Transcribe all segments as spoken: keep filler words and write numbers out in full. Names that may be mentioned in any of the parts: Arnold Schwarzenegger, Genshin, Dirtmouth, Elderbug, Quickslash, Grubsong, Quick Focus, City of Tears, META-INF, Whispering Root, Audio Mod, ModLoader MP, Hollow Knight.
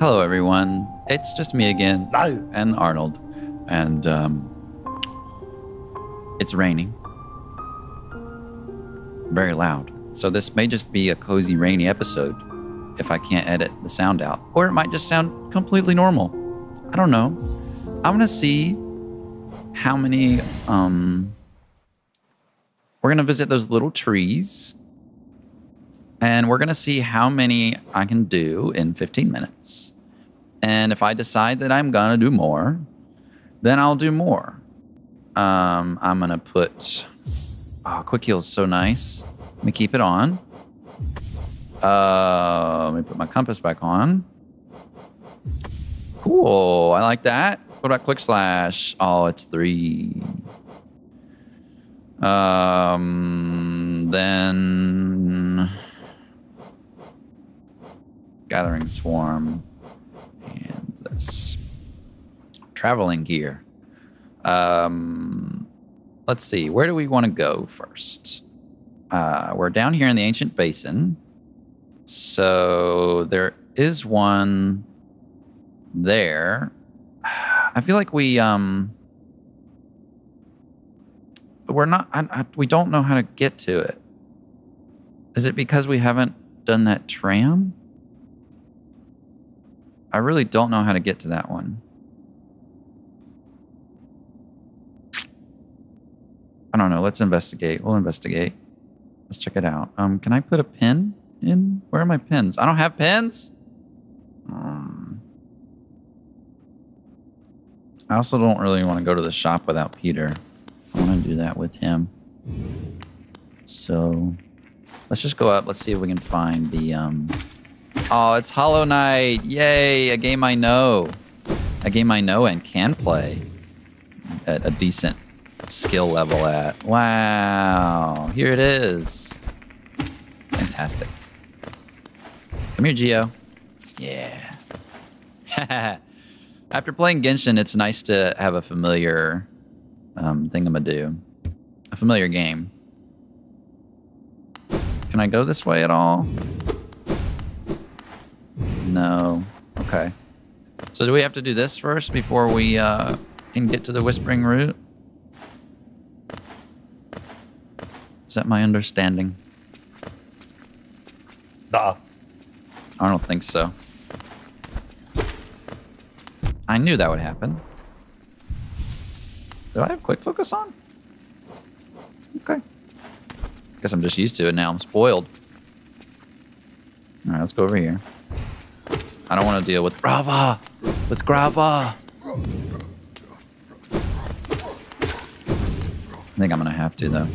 Hello, everyone. It's just me again, and Arnold, and um, it's raining very loud. So this may just be a cozy, rainy episode if I can't edit the sound out, or it might just sound completely normal. I don't know. I'm gonna see how many. Um, we're gonna visit those little trees. And we're going to see how many I can do in fifteen minutes. And if I decide that I'm going to do more, then I'll do more. Um, I'm going to put... Oh, quick heal is so nice. Let me keep it on. Uh, let me put my compass back on. Cool. I like that. What about quick slash? Oh, it's three. Um, then... Gathering Swarm, and this traveling gear. Um, let's see, where do we want to go first? Uh, we're down here in the Ancient Basin. So there is one there. I feel like we, um, we're not, I, I, we don't know how to get to it. Is it because we haven't done that tram? I really don't know how to get to that one. I don't know. Let's investigate. We'll investigate. Let's check it out. Um, can I put a pin in? Where are my pins? I don't have pins. Um, I also don't really want to go to the shop without Peter. I want to do that with him. So let's just go up. Let's see if we can find the... Um, Oh, it's Hollow Knight. Yay, a game I know. A game I know and can play at a decent skill level at. Wow, here it is. Fantastic. Come here, Geo. Yeah. After playing Genshin, it's nice to have a familiar um, thingamadoo. A familiar game. Can I go this way at all? No. Okay. So do we have to do this first before we uh, can get to the Whispering Root? Is that my understanding? Duh. I don't think so. I knew that would happen. Do I have quick focus on? Okay. Guess I'm just used to it now. I'm spoiled. All right, let's go over here. I don't want to deal with Grava! With Grava! I think I'm going to have to, though.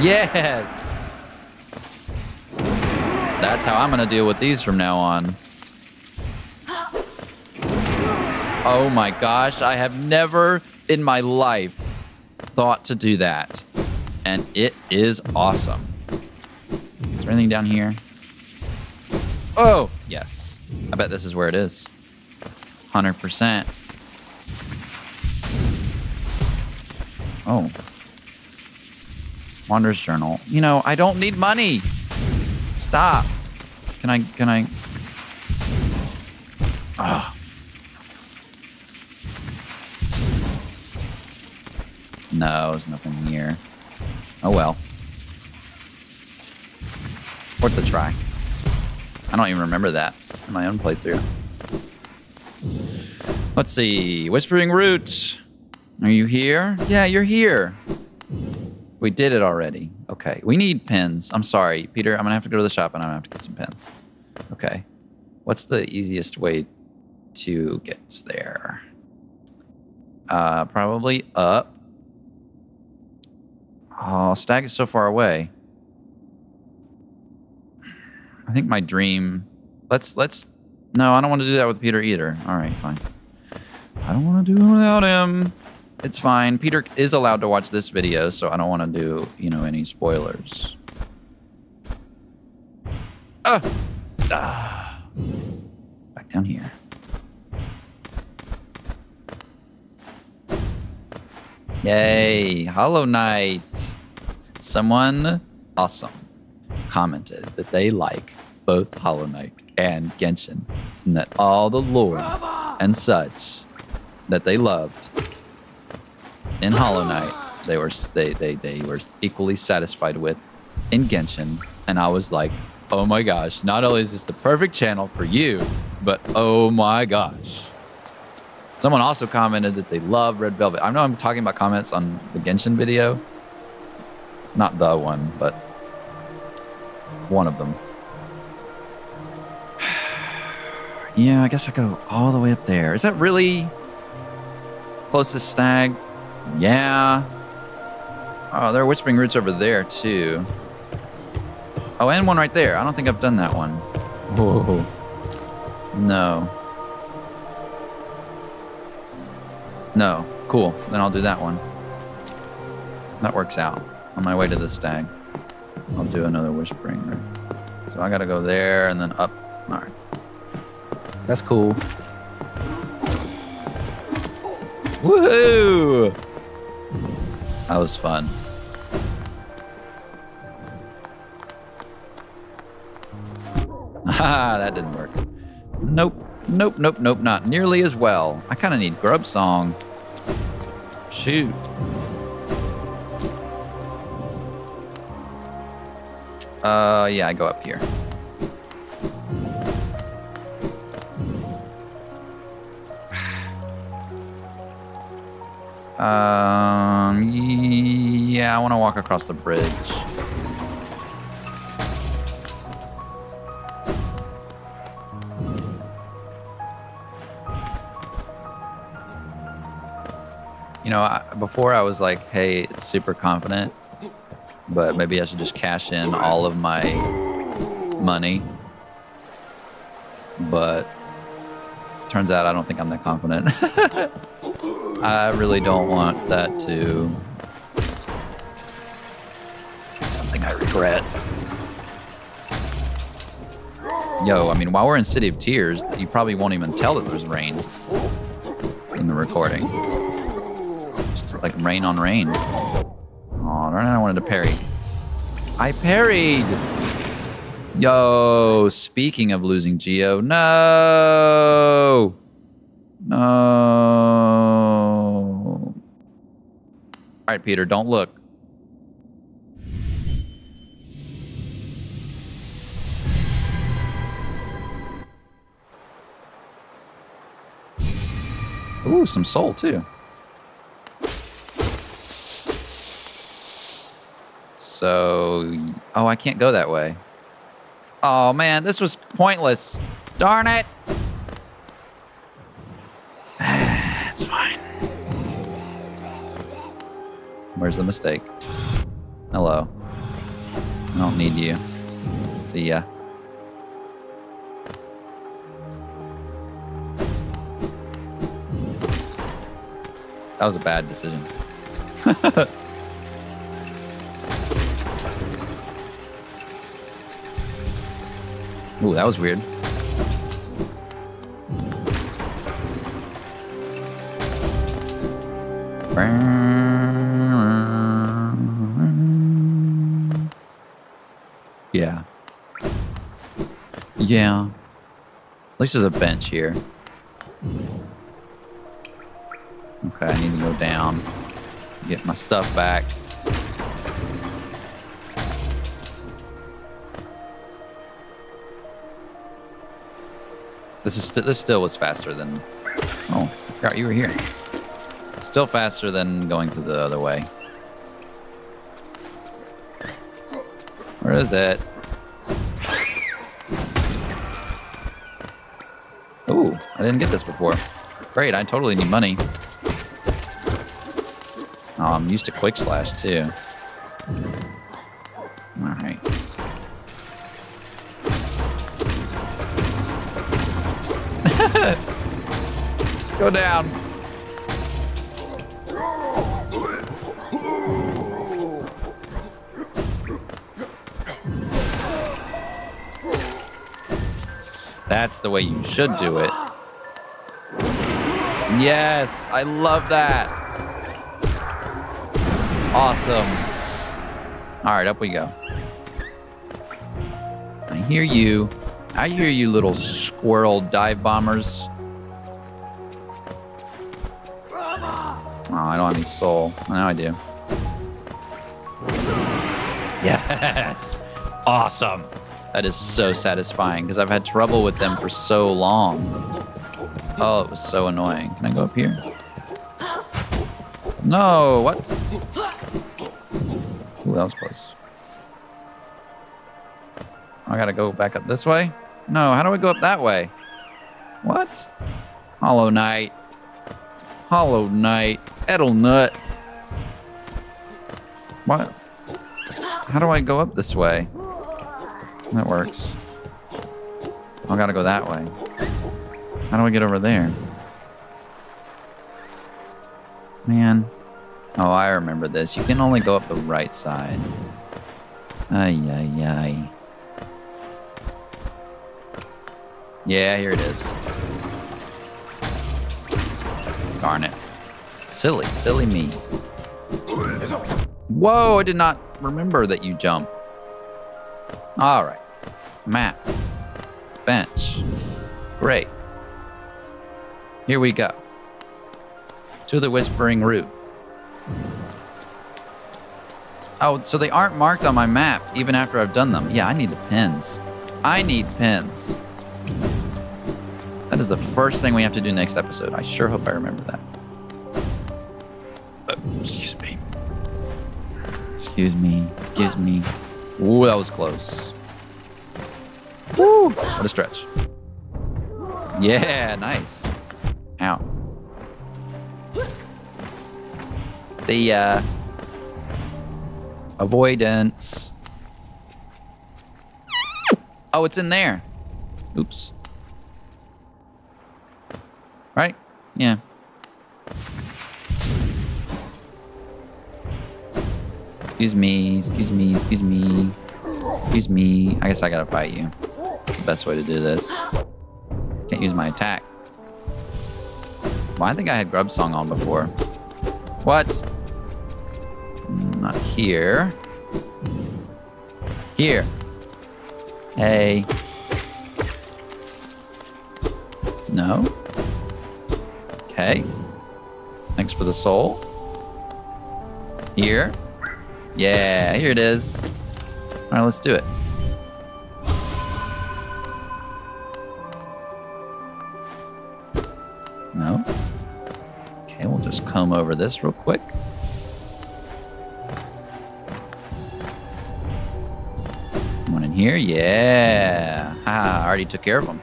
Yeah. Yes! That's how I'm going to deal with these from now on. Oh my gosh, I have never in my life thought to do that. And it is awesome. Is there anything down here? Oh, yes. I bet this is where it is. one hundred percent. Oh. Wanderer's Journal. You know, I don't need money. Stop. Can I, can I? Ugh. No, there's nothing here. Oh, well. Worth the try. I don't even remember that in my own playthrough. Let's see. Whispering Root. Are you here? Yeah, you're here. We did it already. Okay. We need pins. I'm sorry, Peter. I'm going to have to go to the shop and I'm going to have to get some pins. Okay. What's the easiest way to get there? Uh, probably up. Oh, Stag is so far away. I think my dream, let's, let's, no, I don't want to do that with Peter either. All right, fine. I don't want to do it without him. It's fine. Peter is allowed to watch this video, so I don't want to do, you know, any spoilers. Ah! Ah. Back down here. Yay, Hollow Knight. Someone awesome commented that they like both Hollow Knight and Genshin, and that all the lore and such that they loved in Hollow Knight, they were they, they, they were equally satisfied with in Genshin. And I was like, oh my gosh, not only is this the perfect channel for you, but oh my gosh. Someone also commented that they love Red Velvet. I know I'm talking about comments on the Genshin video. Not the one, but one of them. Yeah, I guess I go all the way up there. Is that really closest stag? Yeah. Oh, there are Whispering Roots over there, too. Oh, and one right there. I don't think I've done that one. Whoa. No. No. Cool. Then I'll do that one. That works out. On my way to the stag, I'll do another Whispering Root. So I gotta go there and then up. All right. That's cool. Woohoo! That was fun. Ah, that didn't work. Nope, nope, nope, nope, not nearly as well. I kind of need Grubsong. Shoot. Uh, yeah, I go up here. um, yeah, I want to walk across the bridge. You know, I, before I was like, hey, it's super confident, but maybe I should just cash in all of my money. But turns out I don't think I'm that confident. I really don't want that to be something I regret. Yo, I mean, while we're in City of Tears, you probably won't even tell that there's rain in the recording. Like rain on rain. Oh, darn it, I wanted to parry. I parried! Yo, speaking of losing Geo, no! No. Alright, Peter, don't look. Ooh, some soul too. So, oh, I can't go that way. Oh man, this was pointless. Darn it. It's fine. Where's the mistake? Hello. I don't need you. See ya. That was a bad decision. Ooh, that was weird. Yeah. Yeah. At least there's a bench here. Okay, I need to go down. Get my stuff back. This is st this still was faster than. Oh, I forgot you were here. Still faster than going to the other way. Where is it? Ooh, I didn't get this before. Great, I totally need money. Oh, I'm used to Quickslash too. All right. Go down. That's the way you should do it. Yes, I love that. Awesome. All right, up we go. Thank hear you. I hear you, little squirrel dive bombers. Oh, I don't have any soul. Now I do. Yes! Awesome! That is so satisfying, because I've had trouble with them for so long. Oh, it was so annoying. Can I go up here? No! What? Ooh, that was close. I gotta go back up this way? No, how do I go up that way? What? Hollow Knight. Hollow Knight. Edelnut. What? How do I go up this way? That works. I gotta go that way. How do I get over there? Man. Oh, I remember this. You can only go up the right side. Ay, ay, ay. Yeah, here it is. Darn it. Silly, silly me. Whoa, I did not remember that you jump. All right. Map. Bench. Great. Here we go. To the Whispering Root. Oh, so they aren't marked on my map even after I've done them. Yeah, I need the pins. I need pins. That is the first thing we have to do next episode. I sure hope I remember that. Uh, excuse me. Excuse me. Excuse me. Ooh, that was close. Woo! What a stretch. Yeah, nice. Ow. See ya. Avoidance. Oh, it's in there. Oops. Right? Yeah. Excuse me, excuse me, excuse me. Excuse me. I guess I gotta fight you. That's the best way to do this. Can't use my attack. Well, I think I had Grubsong on before. What? Not here. Here. Hey. No? Okay. Thanks for the soul. Here. Yeah, here it is. All right, let's do it. No? Okay, we'll just comb over this real quick. Come on in here. Yeah. Ah, I already took care of them.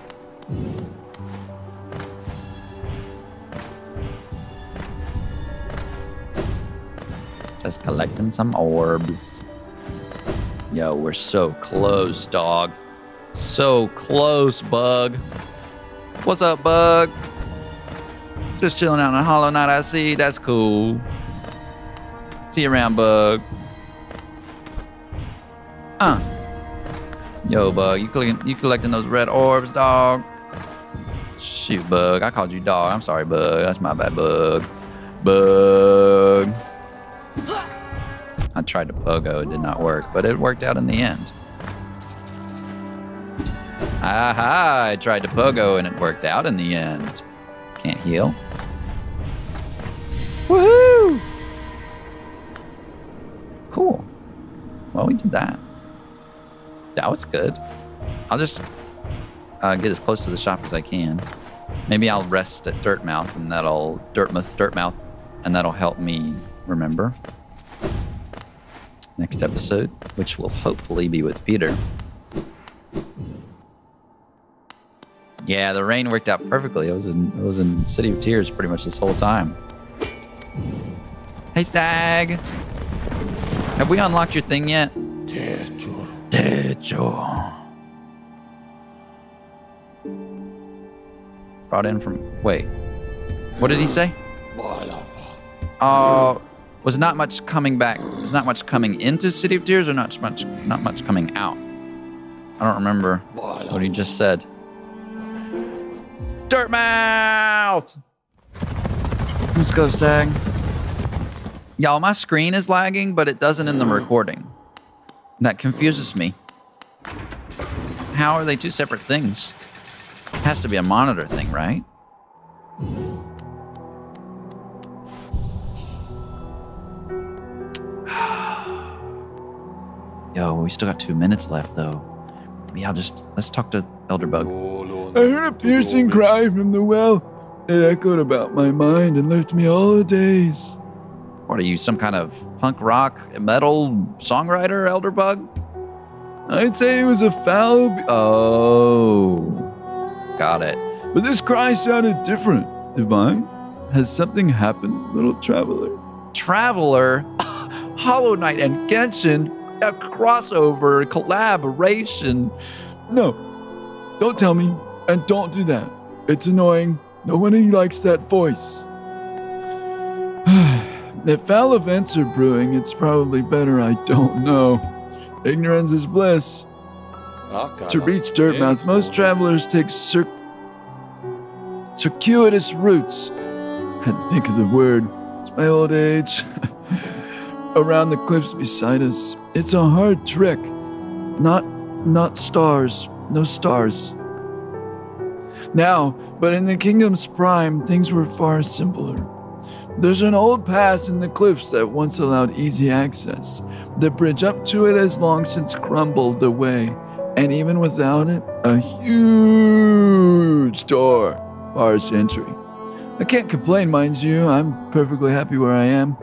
Just collecting some orbs. Yo, we're so close, dog. So close, bug. What's up, bug? Just chilling out in a Hollow Knight, I see. That's cool. See you around, bug. Uh. Yo, bug, you collecting, you collecting those red orbs, dog? Shoot, bug. I called you dog. I'm sorry, bug. That's my bad, bug. Bug. I tried to pogo, it did not work, but it worked out in the end. Aha! I tried to pogo and it worked out in the end. Can't heal. Woohoo! Cool. Well, we did that. That was good. I'll just uh, get as close to the shop as I can. Maybe I'll rest at Dirtmouth and that'll Dirtmouth, Dirtmouth, and that'll help me remember. Next episode, which will hopefully be with Peter. Yeah, the rain worked out perfectly. It was in, it was in City of Tears pretty much this whole time. Hey, Stag! Have we unlocked your thing yet? Techo. Techo. Brought in from... Wait. What did he say? Oh... Was not much coming back. Was not much coming into City of Tears, or not much, not much coming out. I don't remember what he just said. Dirtmouth. Let's go, Stag. Y'all, my screen is lagging, but it doesn't in the recording. That confuses me. how are they two separate things? It has to be a monitor thing, right? Yo, we still got two minutes left, though. Maybe I'll just... Let's talk to Elderbug. I heard a piercing cry from the well. It echoed about my mind and left me all the days. What are you, some kind of punk rock metal songwriter, Elderbug? I'd say it was a foul... Be oh. Got it. But this cry sounded different. Divine, has something happened, little traveler? Traveler? Hollow Knight and Genshin? A crossover, collaboration? No. Don't tell me. And don't do that. It's annoying. Nobody likes that voice. If foul events are brewing, it's probably better I don't know. Ignorance is bliss. Oh, to reach Dirtmouth, most travelers take cir circuitous routes. Had to think of the word. It's my old age. Around the cliffs beside us. It's a hard trick. Not, not stars. No stars. Now, but in the kingdom's prime, things were far simpler. There's an old pass in the cliffs that once allowed easy access. The bridge up to it has long since crumbled away, and even without it, a huge door bars entry. I can't complain, mind you. I'm perfectly happy where I am.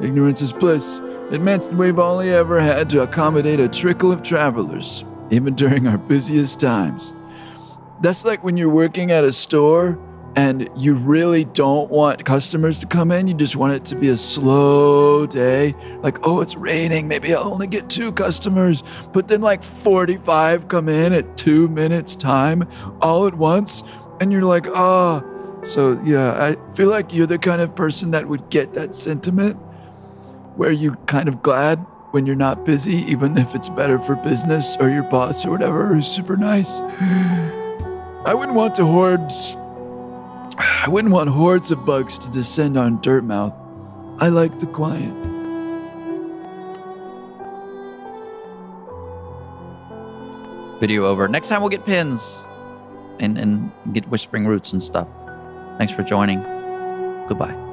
Ignorance is bliss. It meant we've only ever had to accommodate a trickle of travelers, even during our busiest times. That's like when you're working at a store and you really don't want customers to come in. You just want it to be a slow day. Like, oh, it's raining. Maybe I'll only get two customers. But then like forty-five come in at two minutes time all at once. And you're like, ah. Oh. So yeah, I feel like you're the kind of person that would get that sentiment where you're kind of glad when you're not busy, even if it's better for business or your boss or whatever who's super nice. I wouldn't want to hordes... I wouldn't want hordes of bugs to descend on Dirtmouth. I like the quiet. Video over. Next time we'll get pins and, and get Whispering Roots and stuff. Thanks for joining. Goodbye.